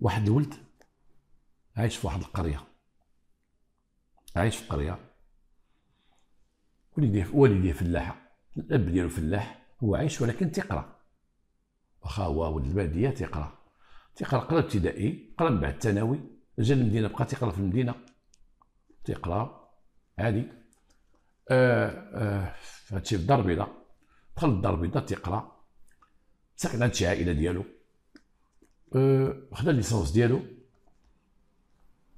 واحد ولد عايش في واحد القرية، عايش في قرية، والديه فلاحة، الأب ديالو فلاح، هو عايش ولكن تيقرا، واخا هو ولد البادية تيقرا قرا ابتدائي، قرا من بعد الثانوي، جا للمدينة بقى تيقرا في المدينة، تيقرا عادي. هادشي في الدار البيضاء، دخل للدار البيضاء تيقرا، ساكن عند شي عائلة ديالو، خدا الليسونس ديالو،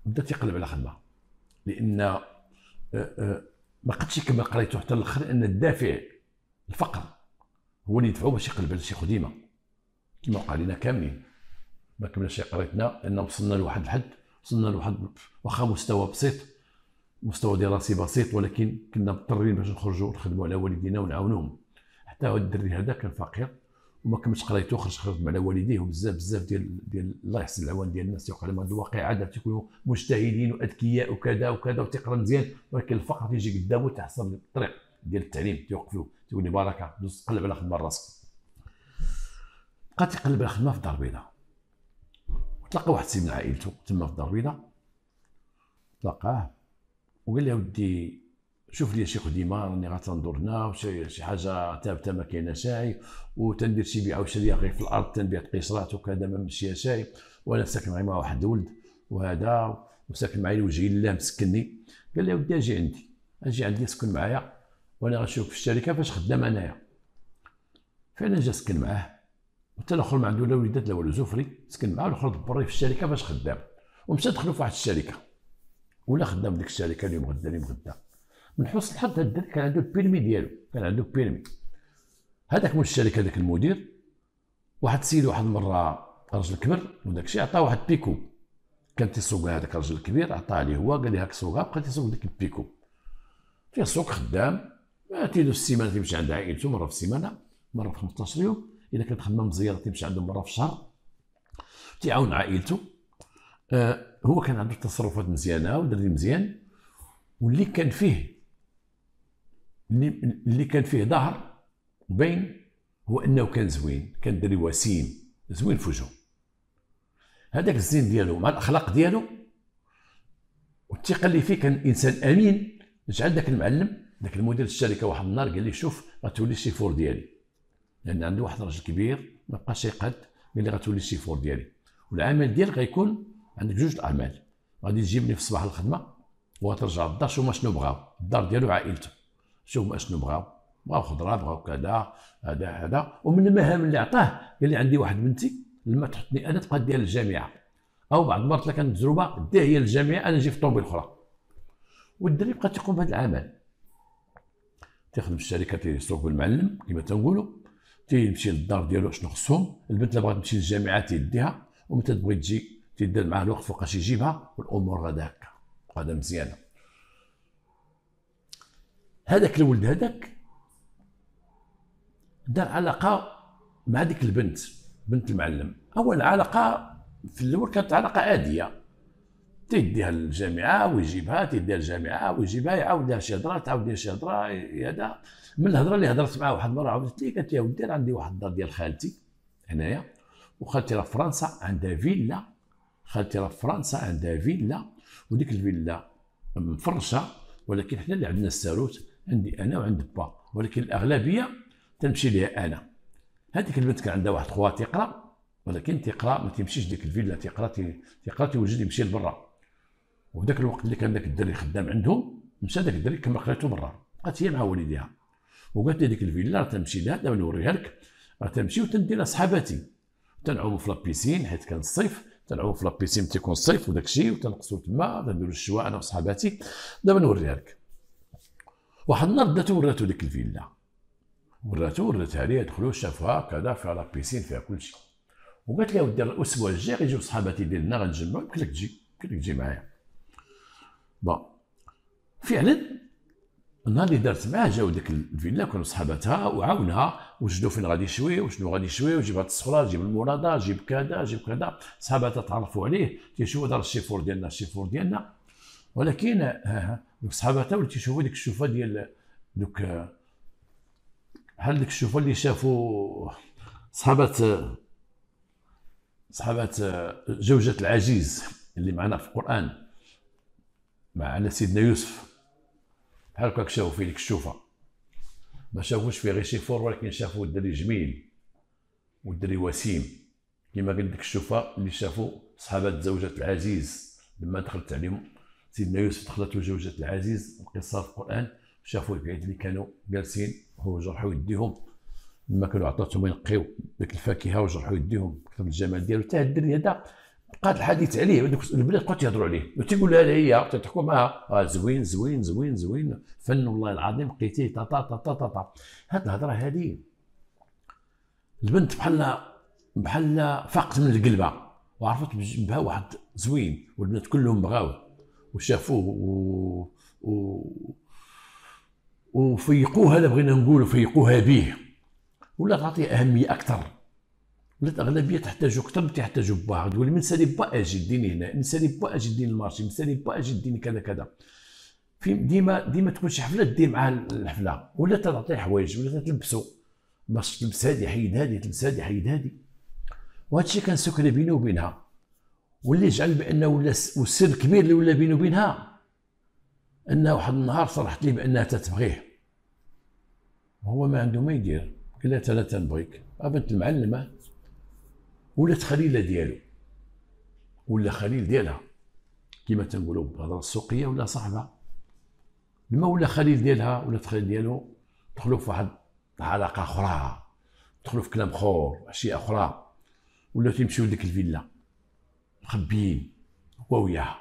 بدا تيقلب على خدمة، لأن ما قدش يكمل قرايته حتى للآخر، لأن الدافع الفقر هو اللي يدفعو باش يقلب على شي خديمة، كما وقع لينا كاملين، ما كملناش قرايتنا، لأن وصلنا لواحد الحد، وصلنا لواحد واخا مستوى بسيط، مستوى دراسي بسيط، ولكن كنا مضطرين باش نخرجوا نخدموا على والدينا ونعاونوهم، حتى هاد الدري هذا كان فقير وما كملش قرايته، خرج على والديه وبزاف بزاف ديال الله يحسن العوان ديال الناس تيوقع لهم هاد الواقع، عاده تيكونوا مجتهدين واذكياء وكذا وكذا وتيقرا مزيان، ولكن الفقر تيجي قدامو تحصل الطريق ديال التعليم تيوقفوه تيولي بركه، دوز تقلب على خدمه لراسك. بقى تيقلب على خدمه في الدار البيضاء، وتلقى واحد السيد من عائلته تما في الدار البيضاء، تلقاه وقال لي اودي شوف لي شي خديمه، راني غتندور هنا وشي حاجه ثابته ما كايناش، وتندير شي بيعه وشريه غير في الارض، تنبيع قيصرات وكذا ما مشياش، وانا ساكن مع واحد ولد وهذا وساكن معايا لوجه الله مسكني. قال لي اودي اجي عندي سكن معايا وانا غنشوف في الشركه فاش خدام انايا. فعلا جا سكن معاه، وحتى الاخر ما عنده لا وليدات لا والو، زوفري سكن معاه، والاخر دبر في الشركه فاش خدام، ومشى دخلوا في واحد الشركه ولا خدام ديك الشركه اليوم غدا. من حسن الحظ هاد الدري كان عنده البيرمي ديالو، كان عنده بيرمي. هذاك مول الشركه، ذاك المدير واحد السيد واحد المره راجل كبر وداك الشيء عطاه واحد بيكو، كان تيسوقها هذاك الراجل الكبير، عطاه ليه هو، قال ليه هاك سوقها، بقى تيسوق ديك البيكو فيه السوق خدام، تيدوز السيمانه تيمشي عند عائلته مره في السيمانه، مره في 15 يوم، اذا كانت خدمه مزيره تيمشي عندهم مره في الشهر، تيعاون عائلته. هو كان عنده تصرفات مزيانه ودري مزيان، واللي كان فيه ظهر باين هو انه كان زوين، كان دري وسيم زوين في وجهه، هذاك الزين ديالو مع الاخلاق ديالو والثقه اللي فيه، كان انسان امين. جعل ذاك المعلم ذاك المدير الشركه واحد النهار قال لي شوف غتولي الشيفور ديالي، لان عنده واحد راجل كبير ما بقاش يقاد، قال لي غتولي الشيفور ديالي، والعمل ديالك غيكون عندك جوج الاعمال، غادي تجيبني في الصباح الخدمه وترجع للدار. شوف ما شنو بغاو الدار ديالو عائلته، شوف ما شنو بغاو خضره، بغاو كذا هذا. ومن المهام اللي عطاه قال لي عندي واحد بنتي لما تحطني انا تبقى ديال الجامعه، او بعض المرات الا كانت تجربه ديها هي للجامعه انا نجي في طومبيل اخرى. والدري بقى تيقوم بهذا العمل، تيخدم في الشركه، تيسوق بالمعلم كما تنقولوا، تيمشي للدار ديالو شنو خصهم، البنت اللي بغات تمشي للجامعه تيديها، ومتى تبغي تجي تيدير معاه الوقت فوقاش يجيبها، والامور غادا هكا قادة مزيانة. هذاك الولد هذاك دار علاقة مع ديك البنت، بنت المعلم. أول علاقة في الأول كانت علاقة عادية، تيديها للجامعة ويجيبها، تيديها للجامعة ويجيبها، يعاودها شي هضرة، تعاود لها شي هضرة هذا. من الهضرة اللي هضرت معاه واحد المرة، عاودت لي قالت لي يا ودي عندي واحد الدار ديال خالتي هنايا، وخالتي راه في فرنسا عندها فيلا، وديك الفيلا مفرشه، ولكن حنا اللي عندنا الساروت، عندي انا وعند با، ولكن الاغلبيه تمشي ليها انا. هذيك البنت كان عندها واحد خوها تيقرا، ولكن تيقرا ما تيمشيش ديك الفيلا، تيقرا تيوجد يمشي لبرا، وداك الوقت اللي كان داك الدري خدام عندهم مشى داك الدري كمل قرايته برا، بقات هي مع والديها، وقالت لي ديك الفيلا راه تمشي لها، دابا نوريها لك، راه تمشي وتندير صحاباتي، تنعوموا في لابيسين حيت كان الصيف، تنعوم في لابيسين تيكون الصيف وداك الشيء، وتنقصوا تما تنديروا الشواء انا وصحاباتي، دابا نوريها لك. واحد النهار بدات وراتو ديك الفيلا، وراتها ليه، دخلوا شافوها كذا فيها لابيسين فيها كلشي، وقالت لي اودي الاسبوع الجاي غيجيو صحاباتي ديالنا غنجمعوا، يمكن لك تجي معايا. بون فعلا النهار اللي دارت معاه جاو ديك الفيلا، كانوا صحاباتها وعاونها، وجدوا فين غادي يشوي وشنو غادي يشوي، وجيب هاد الصخره، جيب المراده، جيب كذا جيب كذا، صحاباتها تعرفوا عليه، تيشوفوا دار الشيفور ديالنا. ولكن دوك صحاباتها ولا تيشوفوا ديك الشوفه ديال دوك، بحال ديك الشوفه اللي شافوا صحابات صحابة زوجة العزيز اللي معنا في القرآن، معنا سيدنا يوسف، بحال هكاك شافوا فيه ديك الشوفة، ما شافوش فيه غير شي فور، ولكن شافوا الدري جميل والدري وسيم كما قال ديك الشوفة اللي شافوا صحابة زوجة العزيز لما دخلت عليهم سيدنا يوسف، دخلت له زوجة العزيز، القصة في القرآن، شافوا البعيد اللي كانوا جالسين وجرحوا يديهم لما كانوا عطاتهم ينقيو ديك الفاكهه وجرحوا يديهم كثر الجمال ديالو، حتى الدري هذا بقات الحديث عليه، البنات بقاو تيهضروا عليه وتيقول لها هي تيضحكوا معها، زوين زوين زوين زوين، فن والله العظيم، لقيتيه طا طا طا طا طا. هاد الهضره هذه البنت بحال فاقت من القلبه وعرفت بها واحد زوين، والبنات كلهم بغاوه وشافوه وفيقوها، لا بغينا نقولوا فيقوها به، ولا تعطيه اهميه اكثر، ولا الاغلبيه تحتاجو اكثر من تحتاجو باها، تقول من سالي با اجي ديني هنا، من سالي با اجي ديني المارشي، من سالي با اجي ديني كذا كذا، ديما تكون شي حفله دير معاه الحفله، ولا تعطيه حوايج، ولا تلبسو، باش تلبس هادي حيد هادي، تلبس هادي حيد هادي، وهادشي كان سكري بينه وبينها، واللي جعل بانه ولا السر الكبير اللي ولا بينه وبينها انه واحد النهار صرحت ليه بانها تتبغيه، وهو ما عنده ما يدير، قالت لا تنبغيك، بنت المعلمه ولات خليله ديالو ولا خليل ديالها كما تنقولوا بالهضره السوقيه، ولا صاحبها لما ولا خليل ديالها ولا خليل ديالو، دخلوا في واحد العلاقه اخرى، دخلوا في كلام خور اشياء اخرى، ولا تيمشيو لديك الفيلا مخبيين هو وياها،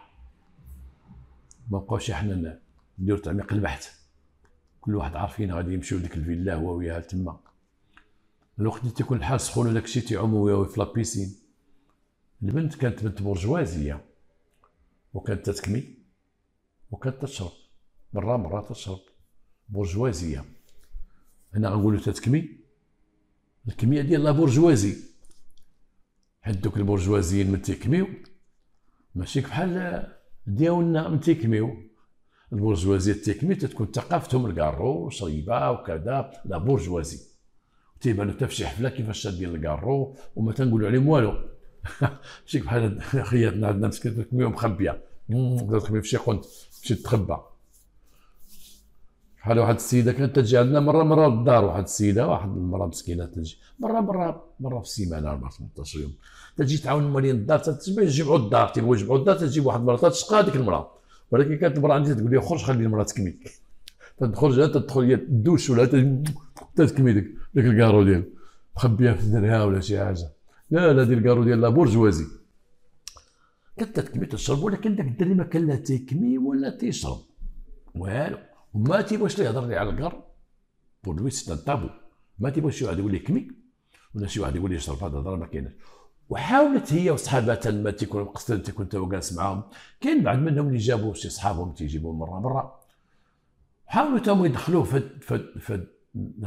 ما بقاوش حنا نديرو تعميق البحث، كل واحد عارفين غادي يمشيو لديك الفيلا هو وياها تما، الوقت اللي تيكون الحال سخون وداك الشيء تيعوموا وياو في لابيسين. البنت كانت بنت برجوازيه وكانت تتكمي وكانت تشرب، مره تشرب، برجوازيه، هنا غنقولوا تتكمي، الكميه ديال لا برجوازي، حيت دوك البرجوازيين من تيكميو ماشي بحال ديالنا من تيكميو، البرجوازيه تيكمي تتكون ثقافتهم الكارو وشريبه وكذا، لا برجوازي تيبانو حتى في شي حفله كيفاش شادين الكارو وما تنقولوا عليهم والو، شي بحال خياتنا عندنا مسكين تكميو مخبيه، تقدر تخبي في شي قنت تمشي تتخبى، بحال واحد السيده كانت تجي عندنا مره للدار، واحد السيده واحد المراه مسكينه تجي مره في السيمانه 14 يوم، تجي تعاون مولين الدار، تتجمع يجمعوا الدار، تيبغوا يجمعوا الدار، تجيب واحد المراه تشقى هذيك المراه، ولكن كانت المراه عندي تقول لي خرج خلي المراه تكمي، تدخل هي تدوش ولا تتكمي ديك الكارو ديالو مخبيه في درها ولا شي حاجه، لا ديال الكارو ديال لا برجوازي، كانت تتكمي تشرب، ولكن داك الدري ما كان لا تيكمي ولا تيشرب والو، وما تيبغيش لا يهضر لي على الكار، بور لوي سي طابو، ما تيبغيش شي واحد يولي يكمي ولا شي واحد يولي يشرب، هاد الهضره ما كايناش. وحاولت هي وصحاباتها لما تيكونوا مقصدين تيكون حتى هو جالس معاهم، كاين بعض منهم اللي جابوا شي صحابهم تيجيبوهم مره، حاولوا تاهم يدخلوه في هاد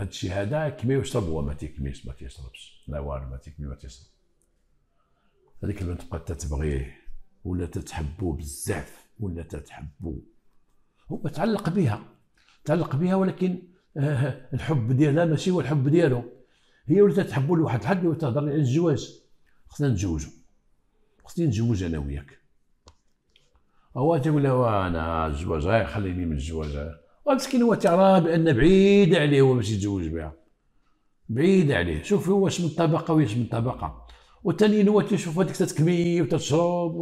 الشيء هذا، كمي ويشرب، هو ما تيكميش ما تيشربش، لا والو ما تيكمي ما تيشرب. هذيك البنت بقات تتبغيه ولا تتحبو بزاف ولا تتحبو، هو تعلق بها ولكن الحب ديالها ماشي هو الحب ديالو، هي ولات تحبو لواحد الحد وتهضر لي على الزواج، خصنا نتزوجو، خصني نتزوج انا وياك، هو تيقول لها انا الزواج غير خليني من الزواج، مسكين هو تيرى بان بعيد عليه هو باش يتزوج بها، بعيد عليه، شوف هو واش من طبقه واش من طبقه، وثانيا هو تيشوف هذيك تتكمي وتتشرب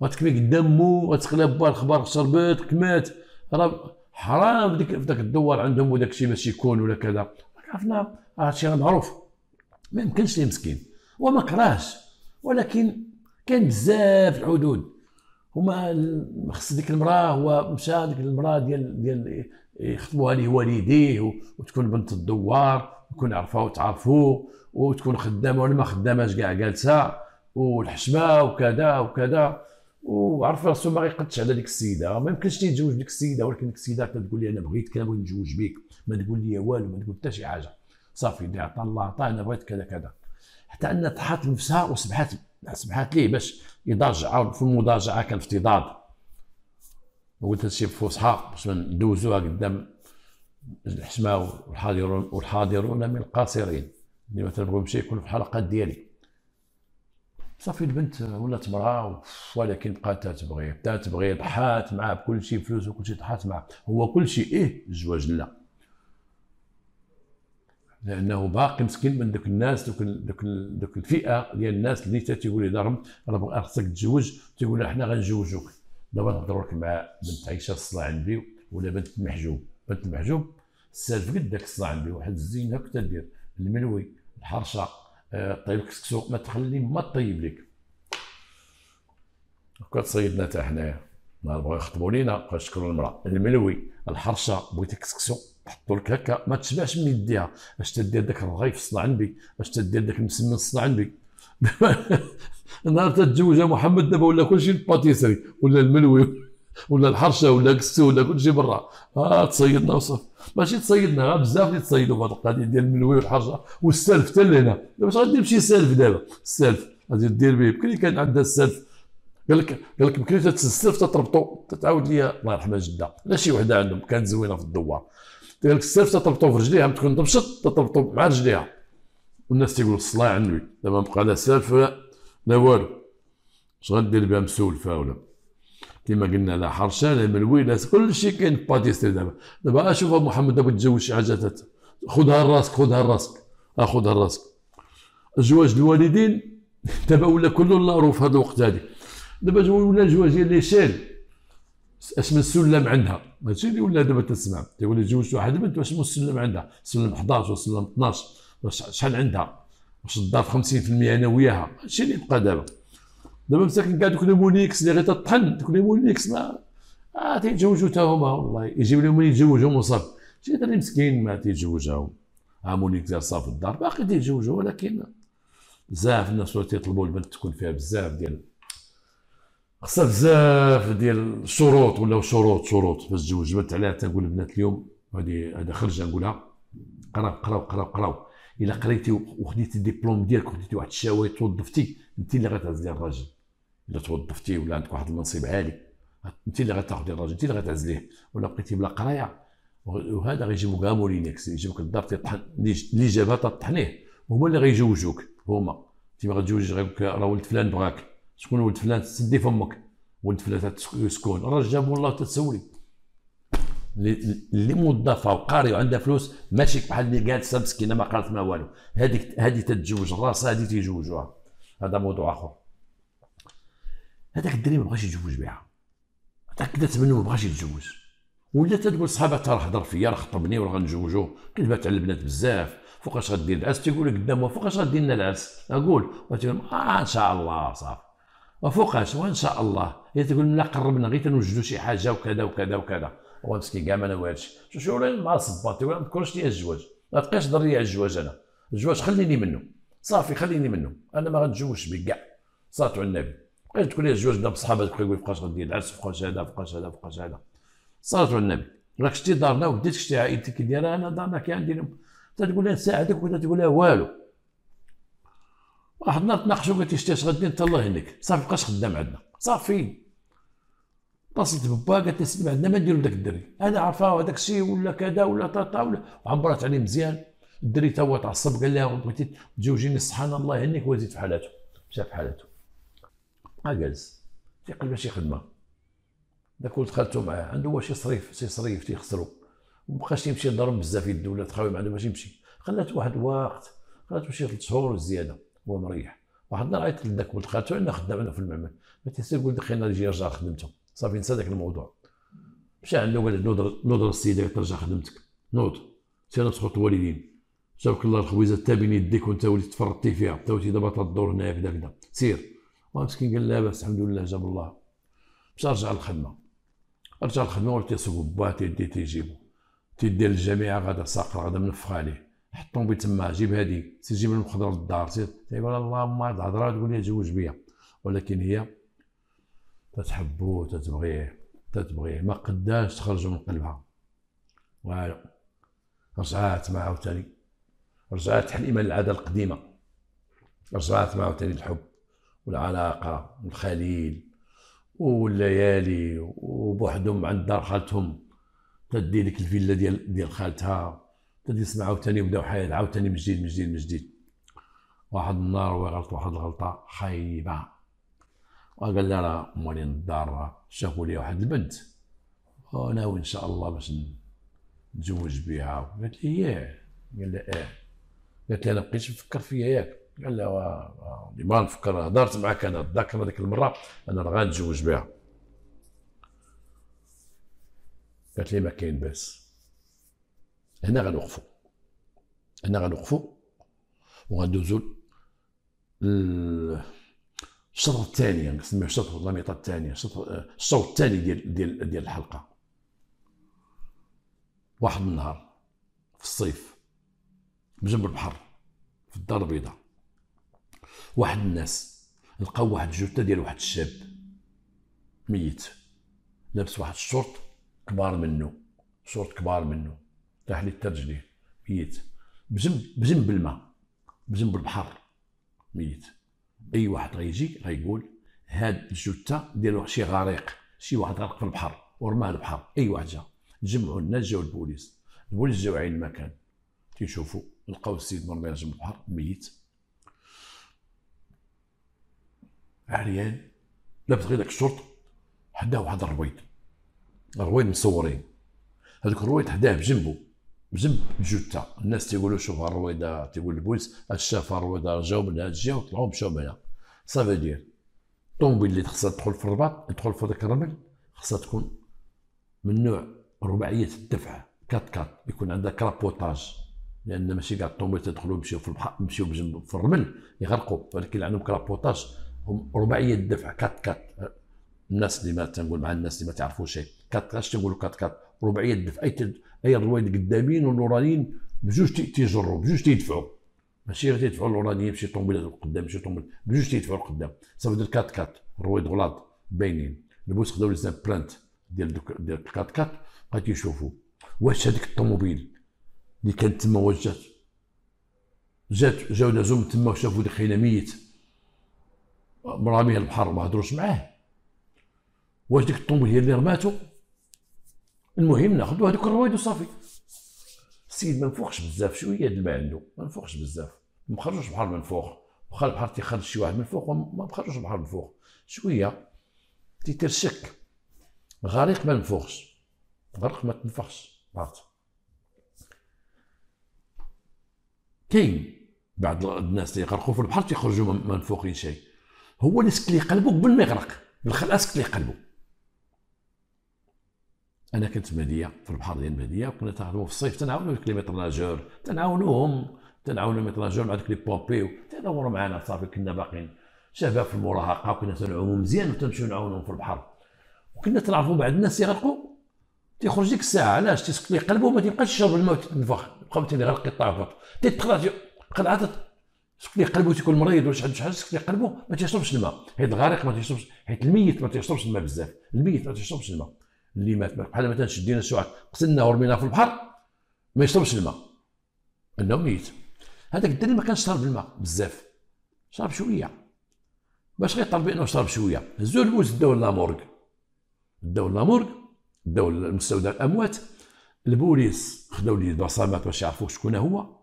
وغتكمي قدام مو، غتقلب بها الخبار، شربت كمات، راه حرام في داك الدوار عندهم وداك الشيء باش يكون ولا كذا، عرفنا هادشي راه معروف، ما يمكنش ليه مسكين، وما كرهش، ولكن كان بزاف الحدود، هما خص ديك المراه، هو مشى ديك المراه ديال يخطبوها ليه والديه، وتكون بنت الدوار، وتكون عرفها وتعرفوه، وتكون خدامه ولا ما خداماش كاع جالسه، والحشمه وكذا وكذا، وعرف راسو ما غيقدش على ديك السيده، ما يمكنش يتزوج ديك السيده، ولكن ديك السيده كتقول لي انا بغيتك، انا بغيت نتزوج بيك، ما تقول لي والو، ما تقول حتى شي حاجه، صافي اللي عطا الله عطاه، انا بغيت كذا كذا، حتى ان طحات نفسها وسمحات ليه باش يضاجع، في المضاجعه كان افتضاد، وقلت هذا الشيء بفصحى باش ندوزوها قدام الحشمه والحاضرون من القاصرين، اللي ما تنبغيهمش يكونوا في الحلقات ديالي. صافي البنت ولات مراه، ولكن بقات تبغيه، بدات تبغيه، ضحات معاه بكل شيء، فلوس وكل شيء، ضحات معاه، هو كل شيء. ايه الزواج؟ لا، لانه باقي مسكين من دوك الناس، دوك الفئه ديال الناس اللي تيقول لي ضرب راه خصك تتزوج، تيقول لها حنا غنجوجوك. دابا نهضرولك مع بنت عائشه الصلاع عندي، ولا بنت المحجوب. بنت المحجوب السالف قد داك الصلاع عندي، واحد الزينه هكا دير الملوي، الحرشه، طيب الكسكسو، ما تخلي ما طيب لك. هكا تصيدنا حتى حنايا، نهار بغاو يخطبوا لينا بقاو يشكروا المراه، الملوي، الحرشه، بغيتي كسكسو تحطوا لك هكا ما تشبعش من يديها، اش تدير داك الرغاي في الصنعنبي، اش تدير داك المسمن في الصنعنبي. نهار تتزوجها محمد دابا ولا كلشي الباتيسري، ولا الملوي، ولا الحرشه، ولا كسو، ولا كلشي برا. تصيدنا وصافي، ماشي تصيدنا غير بزاف اللي تصيدوا بهاد القضيه ديال الملوي والحرشه والسلف حتى لهنا. دابا اش غدير بشي سلف؟ دابا السلف غادي دير به بكري، كان عندها السلف قال لك بكري تتسلف تتربطوا، تتعاود ليا الله يرحمها جده، لا شي وحده عندهم كانت زوينه في الدوار، ديالك السلف تطبطو في رجليها، ما تكون طبشت تطبطو مع رجليها. والناس تيقولوا الصلاة عندي دابا بقى لا سلف لا والو، اش غدير بها؟ مسولفه ولا كما قلنا، لا حرشه لا ملوي لا كلشي كاين باتيستري. دابا اشوف محمد دابا تزوج شي حاجه، خذها لراسك، خذها لراسك، خذها لراسك. الزواج الوالدين دابا ولا كله نارو في هذا الوقت هذا. دابا ولا الزواج ديال لي شال اش من سلم عندها، ماشي اللي ولا دابا تسمع تيولي تزوج واحد بنت واش من سلم عندها، سلم 11 وسلم 12، واش شحال عندها، واش الضعف 50% انا وياها، هادشي اللي بقى دابا. دابا مساكن كاع دوك ليمونيكس اللي غير تطحن، دوك ليمونيكس ما تيتزوجوا حتى هما، والله يجيب لهم اللي يتزوجهم وصافي. شي دري مسكين ما تيتزوجهم، ها مونيكس صافي الدار باقي تيتزوجوا، ولكن بزاف الناس ولا تيطلبوا البنت تكون فيها بزاف ديال خصها بزاف ديال الشروط، ولاو شروط باش تزوج بنت. علاه تنقول البنات اليوم، هذه خرجه نقولها، قراو الا قريتي وخديتي الدبلوم ديالك وخديتي واحد الشهاده توظفتي، انت اللي غتعزلي الراجل. الا توظفتي ولا عندك واحد المنصب عالي، انت اللي غتاخدي الراجل، انت اللي غتعزليه. ولا بقيتي بلا قرايه، وهذا غيجيبو كاع مولينيكس، يجيبك للدار تيطحن، اللي جابها تطحنيه، هما اللي غيجوجوك. هما انت ما غتجوجيش غير راه ولد فلان بغاك. شكون ولد فلان؟ سدي فمك، ولد فلان تسكن، راه جابو الله تتسولي. اللي موظفه وقاريه وعندها فلوس، ماشي بحال اللي جالسه مسكينه ما قالت ما والو. هذه تتزوج راسها، هذه تيجوجوها، هذا موضوع اخر. هذاك الدري ما بغاش يتزوج بها، تاكدت منه ما بغاش يتزوج، ولا تتقول صحاباتها راه هضر فيا، راه خطبني وراه غنجوجوه. كذبات على البنات بزاف. فوقاش غدير العرس؟ تيقول لك قدامها فوقاش غدير لنا العرس؟ اقول ان شاء الله صافي، وفوقاش وان شاء الله. هي تقول لا قربنا غير تنوجدوا شي حاجه وكذا وكذا وكذا. هو مسكين كاع ما ناوي هادشي، شو مع الصباط تيقول ما نذكرش ليا الزواج، ما تبقاش تهضر ليا على الزواج، انا الزواج خليني منه صافي، خليني منه، انا ما غنتزوجش بك كاع، صلاتو على النبي. بقيت تقول لي الزواج دابا بصحاباتك، بقاو يقولوا فوقاش غندير العرس، فوقاش هذا، فوقاش هذا، فوقاش هذا، صلاتو على النبي. راك شتي دارنا وديت شتي عائلتي كي دايره، انا دارنا كي عندي لهم. تتقول لها نساعدك ولا تقول لها والو. واحد النهار تناقشوا، قالت لي شتي اش غدير؟ انت الله يهنيك صافي مابقاش خدام عندنا صافي. اتصلت ببا قالت لي سلم عندنا ما نديرو بداك الدري، انا عارفاه هذاك الشيء ولا كذا ولا طاطا ولا، وعبرت عليه مزيان. الدري تا هو تعصب، قال لها بغيتي تزوجيني سبحان الله يهنيك، وزيد في حالته، مشى في حالته. بقى جالس تيقلب شي خدمه، داك ولد خالته معاه عنده هو شي صريف، شي صريف تيخسرو، ومبقاش يمشي يضرب بزاف يد ولاد خاوي، ما عنده باش يمشي. خلاته واحد الوقت، خلاته شي 3 شهور وزياده هو مريح. واحد النهار عيطت لذاك ولد خالته، انا خدام انا في المعمل، ما تيسير يقول دخل لنا يجي يرجع خدمته صافي، نسى ذاك الموضوع. مشى عنده وقال نوض السيده، قالت ترجع خدمتك، نوض سير تخط الوالدين، جابك الله الخويزه تابين يديك وانت وليت تفرطتي فيها، انت وليتي دابا تدور هنايا كذا كذا، سير. مسكين قال لاباس الحمد لله، جاب الله. مشى رجع للخدمه، رجع للخدمه ولا تيسوق باه تيدي تيجيبو، تيدير الجامعه غادا ساقر، غادا منفخ عليه، حط الطوموبيل تما، جيب هادي، سير جيب لهم خضره للدار، سير. تيقول اللهم هاد الهضره تقول لي تزوج بيا، ولكن هي تتحبو تتبغيه ما قداش تخرجو من قلبها. والو رجعات معاه عاوتاني، رجعات حليمه للعاده القديمه، رجعات معاه عاوتاني الحب والعلاقه والخليل والليالي، وبوحدهم عند دار خالتهم، تدي ديك الفيلا ديال خالتها، تدي يسمع عاوتاني، وبداو حياة عاوتاني من جديد. واحد النهار غلط واحد الغلطه خايبه، وقال لي راه موالين الدار شافوا لي واحد البنت وناوي ان شاء الله باش نتزوج بها. قالت لي ايه؟ قال لها ايه. قالت لي انا بقيتش نفكر فيا ياك؟ قال لها ديما نفكر، هضرت معاك انا تذكر هذيك المره انا راه غنتزوج بها. قالت لي ما كاين باس، هنا غنوقفوا، هنا غنوقفوا وغندوزو الشطر الثاني، نسميه الشطر اللميطه الثانيه، الشطر الثاني ديال الحلقه. واحد النهار في الصيف بجنب البحر في الدار البيضاء، واحد الناس لقاو واحد الجثه ديال واحد الشاب ميت، لابس واحد الشورت كبار منه، شورت كبار منه طاح ليه حتى رجليه، ميت بجنب الماء بجنب البحر ميت. اي واحد غيجي غيقول هاد الجثه ديال شي غريق، شي واحد غرق في البحر ورماه البحر. اي واحد جا، تجمعوا الناس، جاو البوليس، البوليس جاو عين المكان، تيشوفوا لقاو السيد مرمي جنب البحر ميت، عريان لابس غير داك الشورت، حداه واحد الرويد، الرويد مصورين، هذوك الرويد حداه بجنبو بجنب الجثه. الناس تيقولوا شوف الرويده، تيقول البوليس هاد شاف الرويده جاو من هاد الجهه وطلعوا مشاو من هنا. صافي دير الطوموبيل اللي خصها تدخل في الرباط، تدخل في ذاك الرمل، خصها تكون من نوع رباعيه الدفع، كات كات، يكون عندها كرابوتاج، لان ماشي كاع الطوموبيل تدخلوا يمشيو في البحر، يمشيو بجنب في الرمل يغرقوا، ولكن عندهم كرابوتاج، هم رباعيه الدفع كات كات. الناس اللي ما تنقول مع الناس اللي ما تعرفوا شيء، كات كات تنقولوا كات كات، رباعيه الدفع، اي الرويد قدامين والنورانيين بجوج تيجروا، بجوج تيدفعوا، ماشي غير تيدفعوا النورانيين، شي طوموبيلات قدام شي طوموبيل، بجوج تيدفعوا لقدام. صافي دير كات كات، الرويد غلاط باينين، البوليس خداو لي سام برانت ديال دوك ديال الكات كات، بقاو تيشوفوا واش هذيك الطوموبيل اللي كانت تما واش جات، جاو دازو من تما وشافوا ديك خينا ميت مراميه البحر ما هضروش معاه، واش ديك الطوموبيل هي اللي رماتو. المهم ناخذوا هذوك الرويد وصافي. السيد ما نفوخش بزاف، شويه دالما عنده، ما نفوخش بزاف، ما مخرجوش بحال من فوق، واخا البحر تيخرج شي واحد من فوق وما مخرجوش بحال من فوق، شويه تيترشك. غريق ما نفوخش، غرق ما تنفخش، عرفت. كاين بعض الناس اللي يغرقوا في البحر تيخرجوا ما نفوخين شيء، هو اللي سكلي قلبه قبل ما يغرق، بالخلقه سكلي قلبه. انا كنت في مدية، في البحر ديال مدية، وكنا تنخدمو في الصيف، تنعاونو لي ميطراجور، تنعاونوهم، تنعاونو ميطراجور مع دوك لي بومبيو، تيدورو معانا. صافي كنا باقيين شباب في المراهقة، وكنا تنعومو مزيان وتنمشيو نعاونوهم في البحر، وكنا تنعرفو بعض الناس يغرقو تيخرج ديك الساعة. علاش؟ تيسكت ليه قلبو وما تيبقاش يشرب الماء وتتنفخ، بقاو تيغرق تيطافط، تيدخل قلعة تسكت ليه قلبو، تيكون مريض ولا شحال شحال، تسكت ليه قلبو ما تيشربش الماء، حيت الغريق ما تيشربش، حيت الميت ما تيشربش الماء بزاف، الميت ما تيشربش الماء. اللي مات بحال مثلا شدينا الشعاع قتلناه ورميناه في البحر ما يشربش الماء، انه ميت. هذاك الدري ما كانش شرب الماء بزاف، شرب شويه، باش غير طالب انه شرب شويه، هزو البوليس داو لامورغ، داو لامورغ، داو لمستودع الاموات، البوليس خداو ليه البصمات باش يعرفوا شكون هو،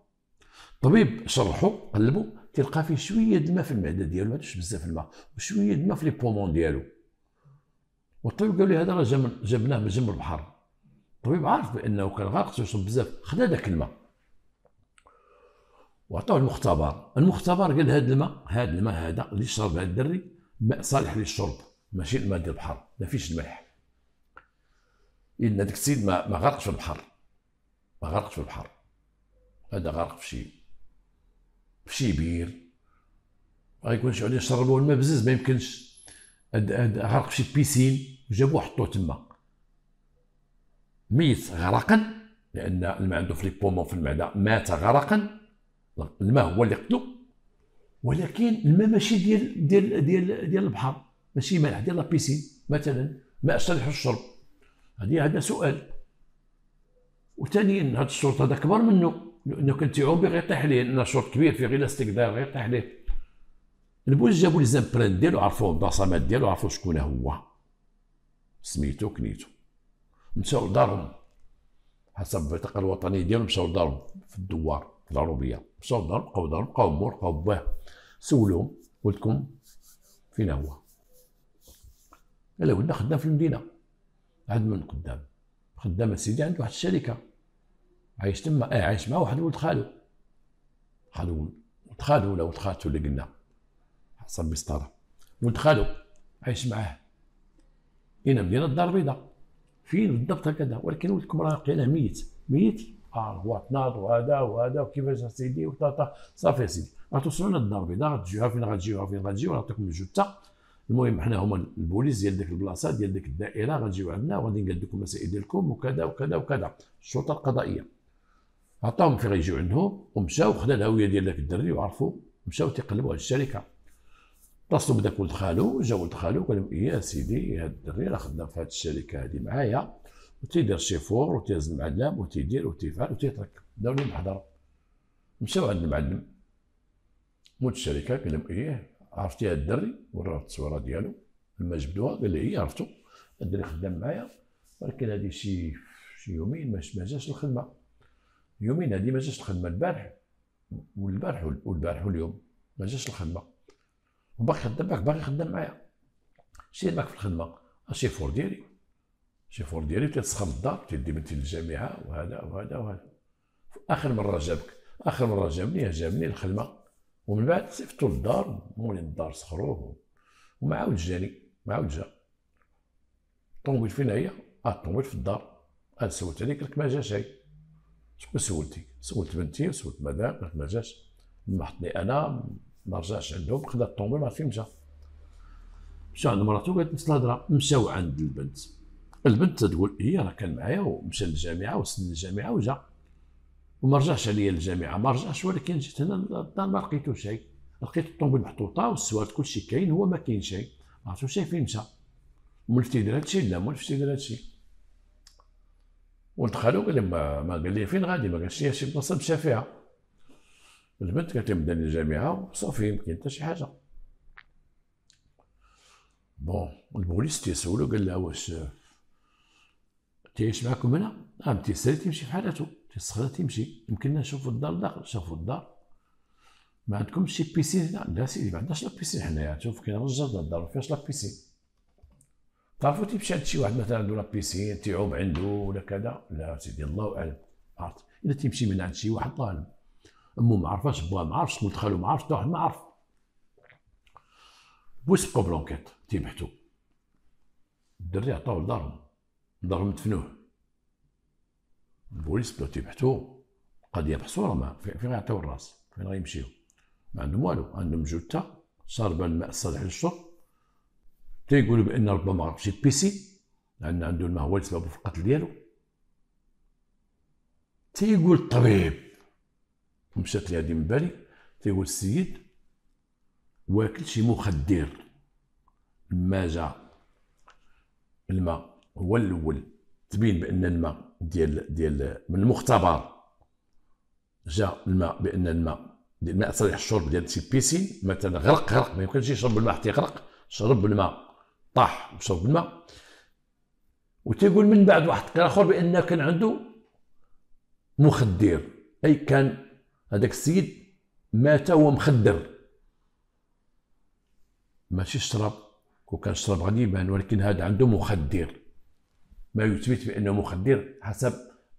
الطبيب شرحو قلبو، تلقى فيه شويه د الماء في المعده ديالو، ما عندوش بزاف الماء، وشويه د الماء في لي بومون ديالو. والطبيب قال لي هذا راه جبناه من جنب البحر، الطبيب عارف بانه كان غارق خصو يشرب بزاف، خدا داك الماء وعطوه المختبر. المختبر قال هذا الماء، هذا الماء هذا اللي شرب هذا الدري ماء صالح للشرب، ماشي الماء ديال البحر، ما فيش الملح، لان هذاك السيد ما غرقش في البحر، ما غرقش في البحر، هذا غرق في شي بير، غيكون شي عليه يشربوا الماء بزز، ما يمكنش. غرق في شي بيسين وجابوه حطوه تما ميت غرقا، لان الماء عنده في لي بومون في المعده، مات غرقا، الماء هو اللي قتلو، ولكن الماء ماشي ديال ديال ديال ديال البحر، ماشي مالح ديال لابيسين مثلا، ماء صالح للشرب. هذا سؤال. وثانيا هذا الشورت هذا كبر منه، لانه كان تيعوم باغي يطيح ليه، لان الشورت كبير فيه غير لاستيك داير غير يطيح ليه. البوليس جابوا لي زامبران ديالو، عرفوه البصمات ديالو، عرفوا شكون هو، سميتو كنيتو، مشاو لدارهم حسب البطاقه الوطنيه ديالو، مشاو لدارهم في الدوار ضرورية بصوت ضرب قو مور قو باه. سولهم ولدكم فين هو؟ قالوا ولدنا خدام في المدينة، عاد من قدام خدام السيدي عنده واحد الشركة، عايش تما عايش مع واحد ولد خالو ولا ولد خالته اللي قلنا حسب بسطارة، ولد خالو عايش معاه هنا مدينة الدار البيضاء فين بالضبط هكذا، ولكن ولدكم راه لقيناه ميت هو تناض وهذا وكيفاش سيدي وطاطا صافي يا سيدي غتوصلوا لنا الدار البيضاء غتجيوها فين نعطيكم الجثة. المهم حنا هما البوليس ديال ديك البلاصه ديال ديك الدائره غتجيو عندنا وغادي نقاد لكم المسائل ديالكم وكذا وكذا وكذا. الشرطه القضائيه عطاهم فين غيجيو عندهم ومشاو خدا الهويه ديال داك الدري وعرفوا مشاو تيقلبوا على الشركه. اتصلوا بداك ولد خالو، جا ولد خالو قال لهم يا سيدي هذا الدري راه خدام في هذه الشركه هذه معايا وتيدير شيفور وتيهز المعلم وتيدير وتيفعل وتيترك. داو لهم الحضر مشاو عند المعلم مول الشركه قال لهم عرفتي هاد الدري؟ وراه التصويره ديالو لما جبدوها قال لي عرفتو الدري خدام معايا، ولكن هادي شي يومين ما جاش الخدمه، يومين هادي ما جاش الخدمه، البارح واليوم ما جاش الخدمه وباقي خدام معايا. شتي معاك في الخدمه؟ الشيفور ديالي تيتسخن الدار تيدي بنتي للجامعه وهذا. اخر مره جابني الخدمه ومن بعد سيفتو للدار، مولين الدار سخروه وما عاود جا. الطوموبيل فين هي؟ الطوموبيل في الدار. انا سولت عليك راك ما جاش. هي شكون سولتي؟ سولت بنتي وسولت مدام راك ما جاش. لما حطني انا ما رجعش عندهم، خدا الطوموبيل ما عرف فين مشى عند مراتو قالت نفس الهضره. مشاو عند البنت تقول هي راه كان معايا ومشى للجامعه وسن الجامعه وجا وما رجعش عليا للجامعه، ولكن جيت هنا للدار ما لقيتوش. هي لقيت الطوموبيل محطوطه والسوار كلشي كاين، هو ما كاين شي. عرفتو شي فين مشى؟ مولفتي يدير هادشي؟ لا مولفتي يدير هادشي. ولد خالو قال لي ما قال لي فين غادي، ما قالش لي شي بلاصه مشى فيها. البنت قالت لي مداني للجامعه وصافي يمكن حتى شي حاجه. بون البوليس تيسولو قال لها واش تيعيش معاكم هنا؟ تيسالي تيمشي في حالاتو، تيسخر تيمشي. يمكننا نشوفوا الدار داخل، شافوا الدار ما عندكمش شي بيسين هنا؟ لا سيدي ما عندناش لا بيسين حنايا، شوف كاين رجال ديال الدار ما فيهاش لا بيسين. تعرفوا تيمشي عند شي واحد مثلا عنده لا بيسين تيعوم عنده ولا كذا؟ لا سيدي الله اعلم. عرفت الا تيمشي من عند شي واحد الله اعلم، امو ما عرفاش، باه ما عرفش، ولد خالو ما عرفش، حتى واحد ما عرف. بويس بقاو بلونكيت تيبحثوا، الدري عطاوه لدارهم دفنوه. البوليس بداو تيبحثوا، قضيه محصوره ما فين غيعطيو الراس، فين غيمشيو؟ ما عندهم والو، عندهم جثه شاربه الماء الصالح للشرب، تيقولوا بان ربما غرق شي بيسي لان عنده الماء هو اللي سبب في القتل ديالو. تيقول الطبيب مشات لي هادي من بالي، تيقول السيد واكل شي مخدر، لما جا الماء هو الاول تبين بان الماء ديال من المختبر، جا الماء بان الماء صالح الشرب ديال شي بيسين مثلا غرق، ما يمكنش يشرب الماء حتى يغرق، شرب الماء طاح وشرب الماء. وتيقول من بعد واحد القراء اخر بان كان عنده مخدر، اي كان هذاك السيد مات وهو مخدر، ماشي شرب، وكان شرب غادي يبان، ولكن هذا عنده مخدر، ما يثبت بانه مخدر حسب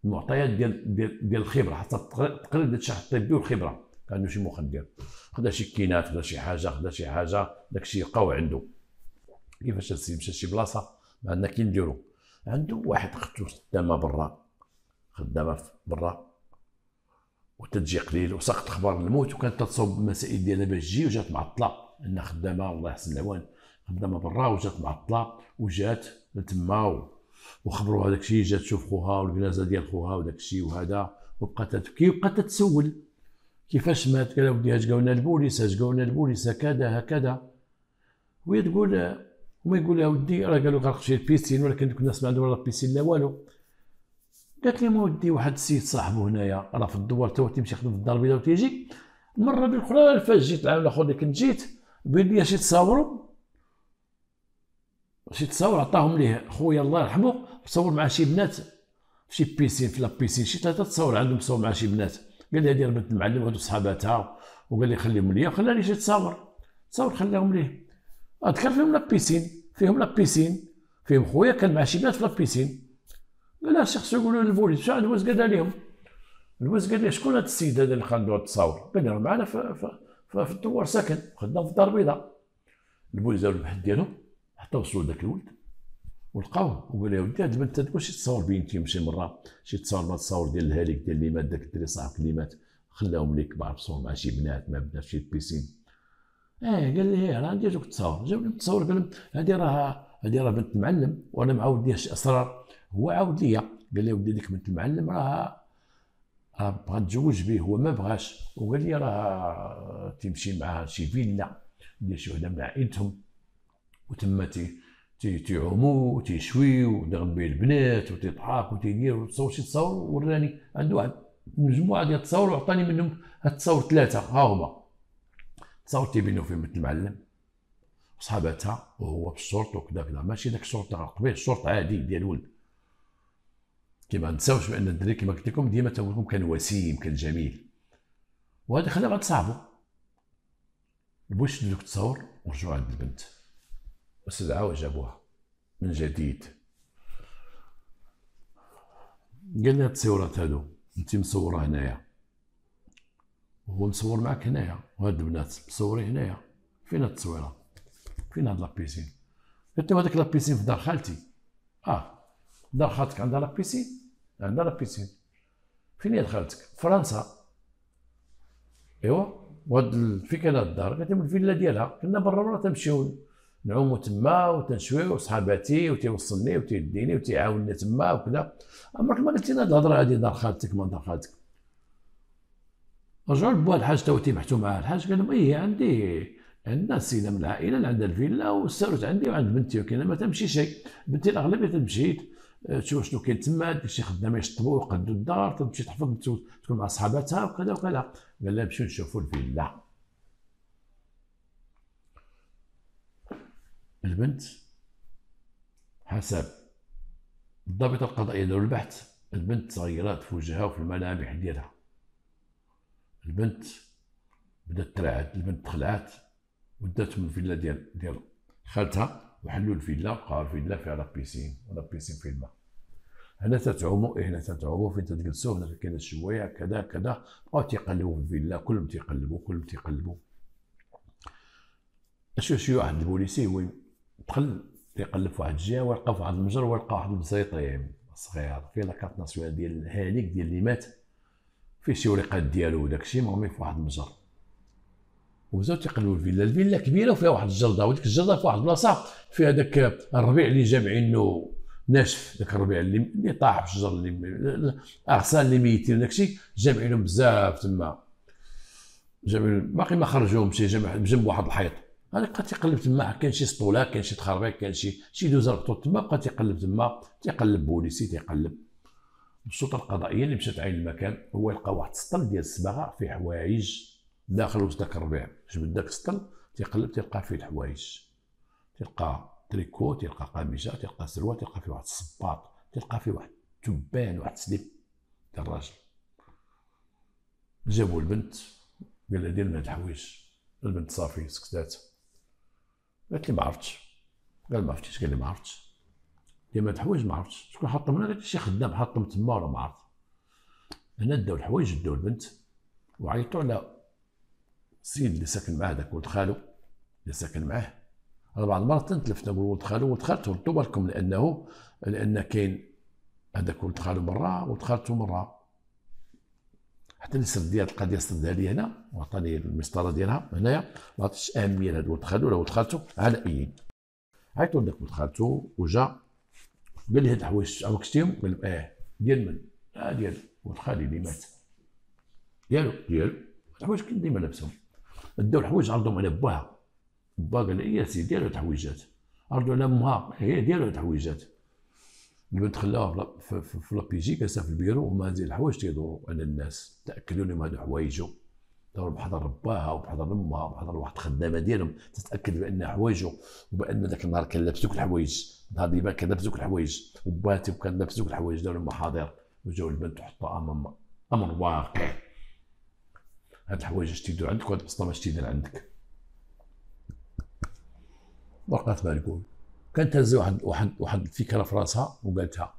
المعطيات ديال الخبره، حسب تقرير ديال الشرح الطبي والخبره. كانو شي مخدر، خدا شي كينات، خدا شي حاجه، داكشي لقاو عنده. كيفاش السيد مشى شي بلاصه ما عندنا كي نديرو؟ عنده واحد اختو خدامه برا وتتجي قليل، وسقط اخبار الموت وكانت تتصوب المسائل ديالها باش تجي، وجات معطله ان خدامه الله يحسن العوان، خدامه برا وجات معطله وجات لتما وخبروا هذاك الشيء، جات تشوف خوها والجنازه ديال خوها وداك الشيء وهذا، وبقات تبكي وبقات تتسول كيفاش مات. قال ودي هجاونا البوليس هكذا. وهي تقول وما يقول لها ودي راه قالوا غرق شي البيسين، ولكن دوك الناس ما عندهم لا بيسين لا والو. قالت لي ما ودي واحد السيد صاحبو هنايا راه في الدوار تا هو تيمشي يخدم في الدار البيضاء وتيجي. المره بالاخرى فاش جيت العام الاخر اللي كنت جيت بين لي شي تصاور عطاهم ليه خويا الله يرحمه، تصور مع شي بنات في شي بيسين في لابيسين، شي ثلاثه تصاور عندهم، تصور مع شي بنات قال لي دير بنت المعلم هادو صحاباتها، وقال لي خليهم ليا، خلاني جيت تصاور خلاهم ليه. اذكر فيهم لابيسين، فيهم خويا كان مع شي بنات في لابيسين. قال لها الشخص يقولوا للبوليس شحال الواز قال لهم. الواز قال لي شكون هاد السيد هذا اللي خندو التصاور؟ قال لهم معنا في الدوار ساكن، خدام في الدار البيضاء. البوليس داروا البحث ديالهم حتى وصلوا لذاك الولد ولقاوه، وقال يا ودي هاد البنت هادوك شي تصاور بينتي ماشي مره، شي تصاور ما تصاور ديال الهالك ديال اللي مات، داك الدري صاحبك اللي مات خلاهم ليك ما عرفتش مع شي بنات ما بدات شي بيسين. قال لي راه عندي هادوك التصاور، جاوبني التصاور قال لهم هادي راه بنت المعلم وانا معاود ليها شي اسرار. هو عاود ليا قال لي يا ودي ديك بنت المعلم راه بغات تزوج به، هو ما بغاش، وقال لي راه تمشي معاها شي فيلا ديال شي وحده من عائلتهم، وتما تيعومو وتيشويو وتغني به البنات وتضحك وتيدير وتصور شي تصاور. وراني عنده واحد مجموعه ديال التصاور وعطاني منهم هاد التصاور ثلاثه، ها هما تصاور تيبينو فيهم بنت المعلم وصحاباتها وهو في الشرط وكذا كذا، ماشي داك الشرط قبيح، الشرط عادي ديال ولد. كيما منساوش بان الدري كيما قلت لكم ديما تقول لكم كان وسيم كان جميل، وهذا خلاه بعد صاحبو. البوي شدو دوك التصاور ورجعو عند البنت وسلعه وجابوها من جديد. قال لها التصويرات هادو انت مصوره هنايا وهو مصور معك هنايا وهاد البنات مصورين هنايا، فين هاد التصويره؟ فين هاد لابيسين؟ قلت لهم هذاك لابيسين في دار خالتي. دار خالتك عندها لابيسين؟ عندها لابيسين. فين هي خالتك؟ فرنسا. ايوا وهاد فين كان هاد الدار؟ قالت لهم الفيلا ديالها، كنا برا برا تمشيو نعومو تما وتنشويو وصحاباتي وتيوصلني وتيديني وتيعاونني تما وكذا. عمرك ما قلت لنا هاد الهضره هادي دار خالتك ما دار خالتك. رجعوا لبوا الحاج تا هو تيبحثوا معاه، الحاج قال لهم ايه عندنا السيده من العائله اللي عندها الفيلا والساروت عندي وعند بنتي، ولكن ما تمشي شي، بنتي الاغلبيه تمشي تشوف شنو كاين تما، ديك شي خدامه يشطبوا ويقدوا الدار، تمشي تحفظ تكون مع صحاباتها وكذا وكذا. قال لها مشيو نشوفوا الفيلا. البنت حسب الضابطه القضائيه داروا البحث، البنت تغيرات في وجهها وفي الملامح ديالها، البنت بدات ترعد، البنت خلعات ودات من الفيلا ديال خالتها وحلوا الفيلا، وقعوا الفيلا فيها لابيسين ولابيسين في الماء، هنا تتعوموا هنا تتعوموا، فين تتجلسوا هنا كاين الشوايع كذا كذا. بقاو تيقلبوا في الفيلا، كلهم تيقلبوا. شويه واحد البوليسي هو دخل تيقلب في واحد الجهه ولقى في واحد المجر، ولقى واحد المزيطيم صغير فيه لاكارت ناسيونال ديال الهالك ديال اللي مات، فيه شي وريقات ديالو وداك الشيء مرمي في واحد المجر. وبزاف تيقلبوا الفيلا، الفيلا كبيره وفيها واحد الجرده، وديك الجرده في واحد البلاصه فيها داك الربيع اللي جا بعينو ناشف، داك الربيع اللي طاح في الشجر، اللي الاغصان اللي ميتين وداك الشيء جامعينهم بزاف تما، جامعين باقي ما خرجوهمش، جامع بجنب واحد الحيط. انا بقى تيقلب تما، كان شي سطوله كان شي تخربيق كان شي دوزه ربطوا تما، بقى تيقلب بوليسي تيقلب. الشرطه القضائيه اللي مشات تعاين المكان، هو لقى واحد السطل ديال الصباغه فيه حوايج داخل وسط داك الربيع، جبد داك السطل تيقلب تلقى فيه الحوايج، تلقى تريكو تلقى قميشه تلقى سروال، تلقى فيه واحد الصباط، تلقى فيه واحد التبان واحد السليب ديال الراجل. جابوا البنت قال لها دير لنا هاد الحوايج. البنت صافي سكتات، قالت لي ما عرفتش. قال ما عرفتيش؟ قال لي ما عرفتش. ديما هاد الحوايج ما عرفتش شكون حطمنا، قالت لي شي خدام حطم تما ولا ما عرفت. هنا داو الحوايج داو البنت وعيطوا على السيد اللي ساكن معاه، داك ولد خالو اللي ساكن معاه. انا بعض المرات تنتلفت نقول ولد خالو ولد خالته، ردوا بالكم لان كاين هذاك ولد خالو مره ولد خالته مره. حتى اللي سرد ديال القضيه سردها لي هنا وعطاني المسطره ديالها هنايا، ما عطيتش اهميه لهاد ولد خالو ولا ولد خالته على ايين. عيطوا لذاك ولد خالته وجا قال لي هاد الحوايج عمرك شتيهم؟ قال لهم ديال من؟ ديال ولد خالي اللي مات. ديالو الحوايج كنت ديما لابسهم. داو الحوايج عرضهم على باها، با قال لي يا سيدي ديالو هاد الحويجات، عرضوا على امها هي ديالو هاد الحويجات. البنت خلاها في لابيجي كاسها في البيرو، وهما هاد الحوايج تيدوروا على الناس، تاكدوا لهم هادو حوايجو، داروا بحضر باها وبحضر امها وبحضر واحد الخدامه ديالهم تتاكد بان حوايجو، وبان ذاك النهار كان لابس دوك الحوايج، النهار اللي بان كان لابس دوك الحوايج، وباتي كان لابس دوك الحوايج. داروا المحاضر وجاو البنت وحطوها امام امر واقع، هاد الحوايج اش تيدو عندك وهاد البسطه ماش تيدان عندك. دونك الله تبارك لكم كانت هزه واحد الفكره في راسها وقالتها،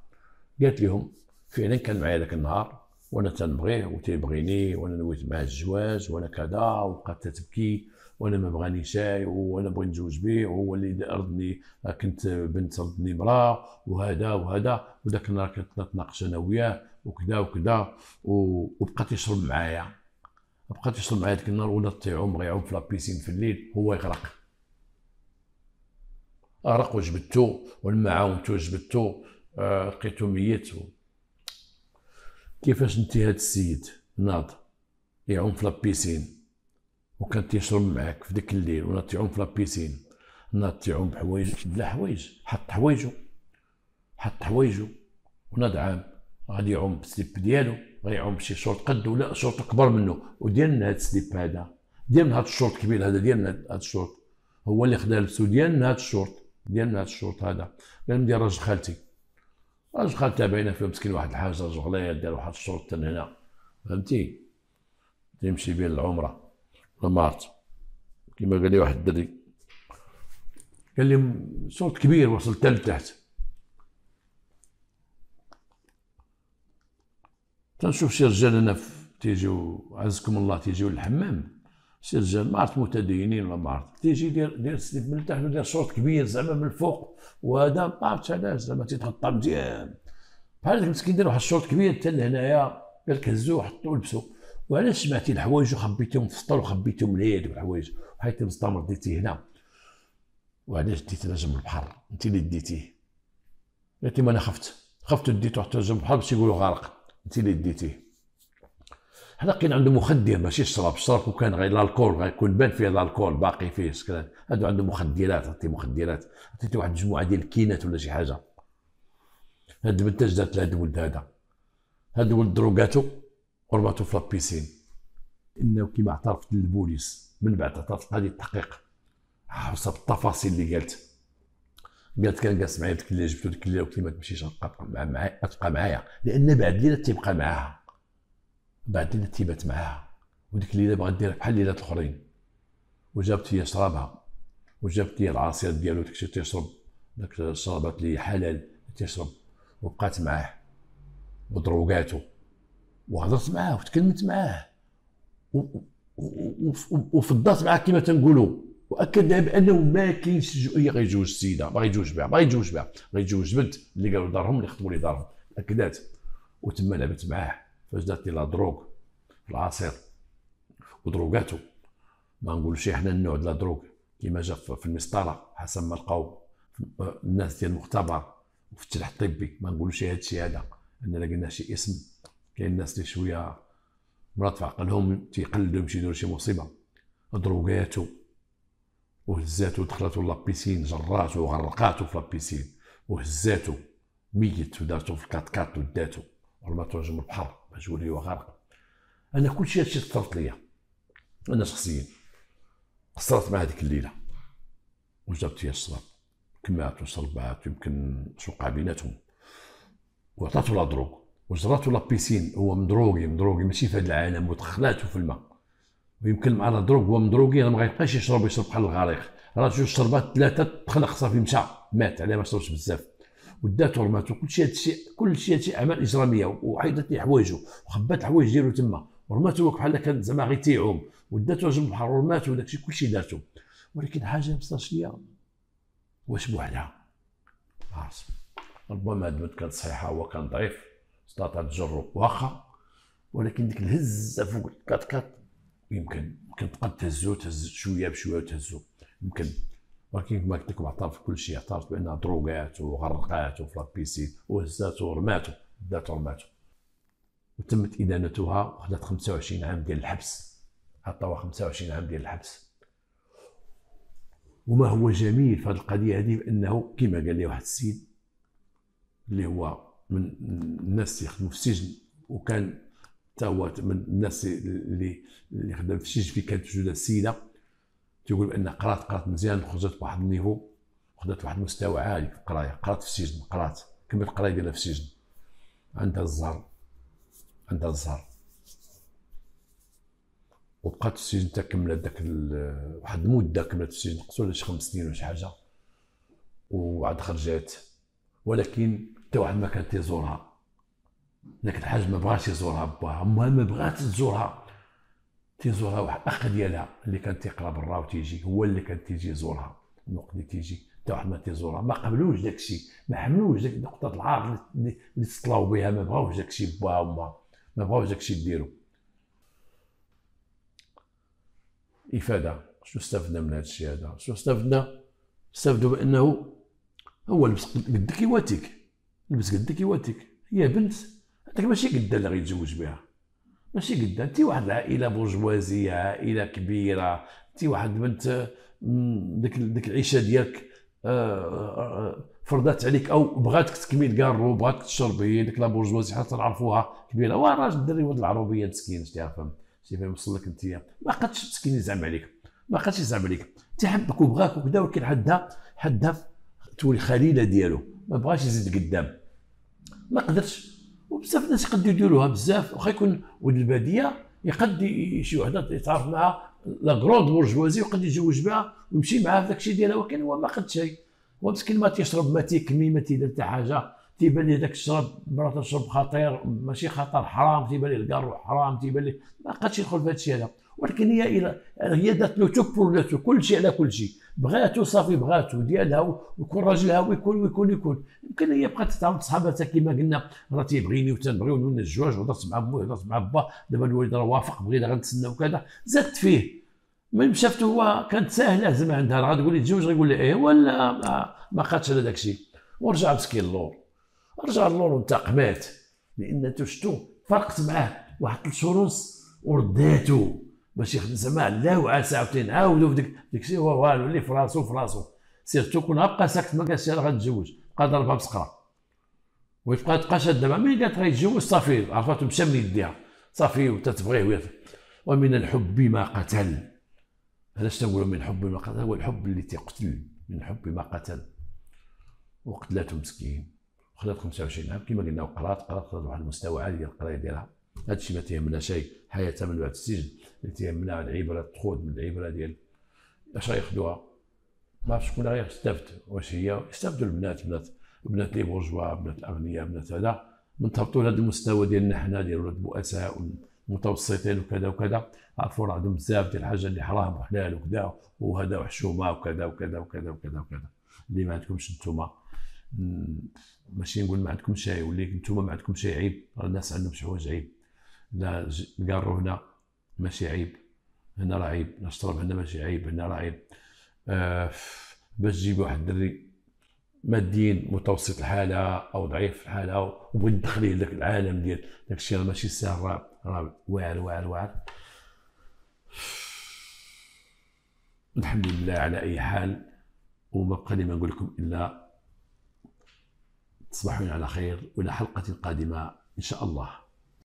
قالت لهم فعلا كان معايا ذاك النهار وانا تنبغيه وتيبغيني وانا نويت معاه الزواج وانا كذا، وبقات تبكي وانا ما بغانيش وانا بغيت نتزوج به وهو اللي ردني، كنت بنت ردني امراه وهذا وهذا، وذاك النهار كنت نتناقش انا وياه وكذا وكذا، وبقى تيشرب معايا، بقى تيشرب معايا ذاك النهار وانا تيعوم بغا يعوم في لابيسين في الليل هو يغرق. أغرق وجبدتو ولما عاونتو جبدتو لقيتو ميت. كيفاش انتي هاد السيد ناض يعوم في لابيسين وكان تيشرب معاك في ديك الليل وناض تيعوم في لابيسين، ناض تيعوم بحوايج بلا حوايج، حط حوايجو وناض عام غادي يعوم بالسليب ديالو، غيعوم بشي شورت قد ولا شورت كبر منه، وديال هاد السليب هذا ديال هاد الشورت كبير هذا ديال هاد الشورت هو اللي خدا لبسو ديال هاد الشورت هذا. قال ديال راجل خالتي، باينه فيه مسكين واحد الحاجه، راجل غليظ دار واحد الشورت تن هنا فهمتي تيمشي بيه للعمره ولا مارت كيما قال لي واحد الدري، قال لي شورت كبير وصل حتى لتحت، تنشوف شي رجال هنا تيجيو عزكم الله تيجيو للحمام، شي رجال ما عرفت متدينين ولا ما عرفت، تيجي داير السليب من تحت وداير شورت كبير زعما من الفوق، وهذا ما عرفتش علاش زعما تيتغطى مزيان بحال هذاك المسكين داير واحد الشورت كبير حتى لهنايا، قال لك هزوه وحطوه لبسوه، وعلاش جمعتي الحوايج وخبيتيهم في السطر وخبيتيهم اليد والحوايج، وحيت المسطر ديتيه هنا، وعلاش ديتي نجم البحر انت اللي ديتيه؟ قالت لي ما انا خفت ديتو حتى نجم البحر باش يقولوا غارق، انت اللي ديتيه. حنا لقينا عنده مخدر ماشي الشراب، الشراب وكان غير الكول غيكون بان فيه الكول باقي فيه سكران، هادو عنده مخدرات، عطيتي مخدرات، عطيتي واحد المجموعه ديال الكينات ولا شي حاجه. هاد البنت اش دارت لهاد الولد هذا؟ هاد الولد دروكاتو وربطو في لابيسين، لانه كيما اعترفت للبوليس من بعد اعترفت هذه التحقيق حبسها بالتفاصيل اللي قالت كان جالس معايا ديك الليله، جبتو ديك الليله وقلت لي ما تمشيش غتبقى معايا، لان بعد الليله تيبقى معاها، بعد الليله تيبات معاها، وديك الليله بغات دير بحال ليلات الاخرين، وجابت لي شرابها وجابت لي العصير ديالو داكشي تيشرب، داك الشرابات اللي حلال تيشرب، وبقات معاه ودروقاتو وهضرت معاه وتكلمت معاه وفضات معاه كما تنقولوا، واكد لها بانه ما كاينش جويه غيجوج السيده، باغي يجوج بها غيجوج بنت اللي قالوا دارهم اللي خطبوا لي دارهم، اكدات وتما لعبت معاه، فاش دارت لي لا دروغ في العصير ودروغاتو، ما نقولوش حنا النوع ديال لا دروغ كيما جا في المسطره حسب ما لقاو الناس ديال المختبر وفي التلح الطبي، ما نقولوش هادشي هذا، اننا قلنا شي اسم كاين الناس اللي شويه مرات في عقلهم تيقلدوا يمشي يديروا شي مصيبه. دروغاتو وهزاتو ودخلاتو لابيسين، جراتو وغرقاتو في لابيسين وهزاتو ميت ودارتو في الكاتكات وداتو ورماتو نجم البحر باش يولي هو غارق. انا كلشي هادشي تطرط ليا انا شخصيا، قصرت مع هذيك الليله وجابت فيها الشراب كمات وشربات يمكن شقع بيناتهم، وعطاتو لا دروغ وجراتو لابيسين، هو مدروغي ماشي في هذا العالم، ودخلاتو في الماء، ويمكن مع لا دروغ هو مدروغي راه ما غيبقاش يشرب بحال الغريق، راه جوج شربات ثلاثه تخلق صافي مشى مات على ما شربش بزاف، وداتو رماتو كلشي هادشي اعمال اجراميه، وحيدت لي حوايجو وخبات الحوايج ديالو تما ورماتو بحال كان زعما غير تيعوم، وداتو جنب البحر ورماتو داكشي كلشي دارتو، ولكن حاجه مصاش ليا واش بوحدها عارف، ربما هاد البنت كانت صحيحه هو كان ضعيف استطاع تجرو واخا، ولكن ديك الهزه فوق الكاتكات يمكن تقد تهز شويه بشويه وتهزو يمكن، ولكن كما قلت لكم اعترف كلشي، اعترف بانها دروغات وغرقات وفي لابيسين وهزاتو ورماتو، وتمت ادانتها وخدات 25 عام ديال الحبس، عطاوها 25 عام ديال الحبس. وما هو جميل في هذه القضيه هذه بانه كما قال لي واحد السيد اللي هو من الناس اللي يخدموا في السجن، وكان حتى هو من الناس اللي خدم في السجن، فين كانت موجوده السيده تيقول بان قرات مزيان، خرجت بواحد النيفو وخدات واحد المستوى عالي في القرايه، قرات في السجن، كملت القرايه ديالها في السجن، عندها الزهر وبقات في السجن حتى كملت داك واحد المده كملت في السجن قصوا شي 5 سنين ولا شي حاجه وعاد خرجات، ولكن حتى واحد ما كان تيزورها. ذاك الحاج ما بغاش يزورها باها، امها ما بغات تزورها، تيزورها واحد الاخ ديالها اللي كان تيقرا برا وتيجي هو اللي كان تيجي يزورها. الوقت اللي تيجي حتى واحد ما تيزورها، ما قبلوش داك الشيء، ما حملوش ديك نقطه العار اللي تطلاو بها، ما بغاوش داك الشيء باها وامها، ما بغاوش داك الشيء ديرو. إفادة، شنو استفدنا من هذا الشيء هذا؟ شنو استفدنا؟ استفدوا بأنه هو لبس قد كيواتيك، لبس قد كيواتيك، هي بنت هذاك ماشي قدها اللي غيتزوج بها، ماشي قدها، أنت واحد العائلة برجوازية، عائلة كبيرة، أنت واحد بنت ديك العيشة ديالك فرضات عليك أو بغاتك تكمي الكارو، بغاتك تشربي، ديك لابرجوازية حتى تنعرفوها كبيرة، وراجل الدري ولد العروبية مسكين شتي عارفهم. شتي فين وصل لك انت، ما قدش مسكين يزعم عليك، ما قدش يزعم عليك، تيحبك وبغاك وكذا، ولكن حدها تولي خليله ديالو، ما بغاش يزيد قدام، ما قدرش. وبزاف الناس يقدروا يديروها بزاف، واخا يكون ولد الباديه يقد شي وحده يتعرف معها لا غروند بورجوازي وقد يتزوج بها ويمشي معها في داكشي ديالها، ولكن هو ما قدش شي، هو مسكين ما تيشرب ما تيكمي ما تيدير حتى حاجه، تيبان ليه داك الشرب مرات شرب خطير، ماشي خطر، حرام، تيبان ليه الكارو حرام، تيبان ليه، ما قادش يدخل في هذا الشيء هذا، ولكن هي دات له تكفر ولاتو كلشي على كلشي، بغاتو صافي، بغاتو ديالها ويكون راجلها ويكون ويكون ويكون، يمكن هي بقات تتعاون صحاباتها كما قلنا، راه تيبغيني وتنبغيو ولنا الجواج، هضرت مع بوي هضرت مع با، دابا الوالد راه وافق بغينا غنتسناو كذا، زادت فيه، من شافته هو كانت ساهله زعما عندها، راه غتقول لي تزوج غيقول لي ايه ولا ما قادش على داك الشيء، ورجع مسكين اللور. رجع اللور وانتقمات لان شفتو فرقت معاه واحد 3 شهور ونص ورداتو باش يخدم زعما علاه وعسى عاوتاني نعاودو في داك الشيء، هو والو اللي فراسو سيرتو كون بقى ساكت ما كانش غتزوج، بقى ضربها بسقره ويبقى تبقى شاده دابا، ملي قالت غيتزوج صافي عرفاتو مشى من يديها صافي وتتبغيه. ومن الحب ما قتل، علاش تنقولوا من الحب ما قتل؟ هو الحب اللي تيقتل، من الحب ما قتل، وقتلاتو مسكين خلات 25 عام كما قلنا، وقرات واحد المستوى عالي ديال القرايه ديالها، هادشي ما تيهمنا شي، حياتها من بعد السجن اللي تيهمنا العبره، تخوض من العبره ديال اش غياخذوها، ما عرفتش شكون اللي غيستافد، واش هي يستافدوا البنات، بنات لي بورجوا، بنات الاغنياء، بنات هذا، من تهبطوا لهذا المستوى ديالنا حنا ديال ولاد البؤساء والمتوسطين وكذا وكذا، عرفوا راه عندهم بزاف ديال الحاجه اللي حرام وحلال وكذا، وهذا وحشومه وكذا وكذا وكذا وكذا وكذا، اللي ما عندكمش نتوما ماشي نقول ما عندكم شي، ولكن نتوما ما عندكم شي عيب، راه الناس عندهم شي حوايج عيب، لا الكارو هنا ماشي عيب، هنا راه عيب، لا الشرب هنا ماشي عيب، هنا راه عيب. باش تجيب واحد الدري ماديا متوسط الحاله او ضعيف الحاله وبغيت تدخليه لذاك العالم ديال داك الشيء، راه ماشي ساهل، راه واعر. الحمد لله على اي حال، وما بقى لي ما نقول لكم الا تصبحون على خير، وإلى حلقة قادمة إن شاء الله.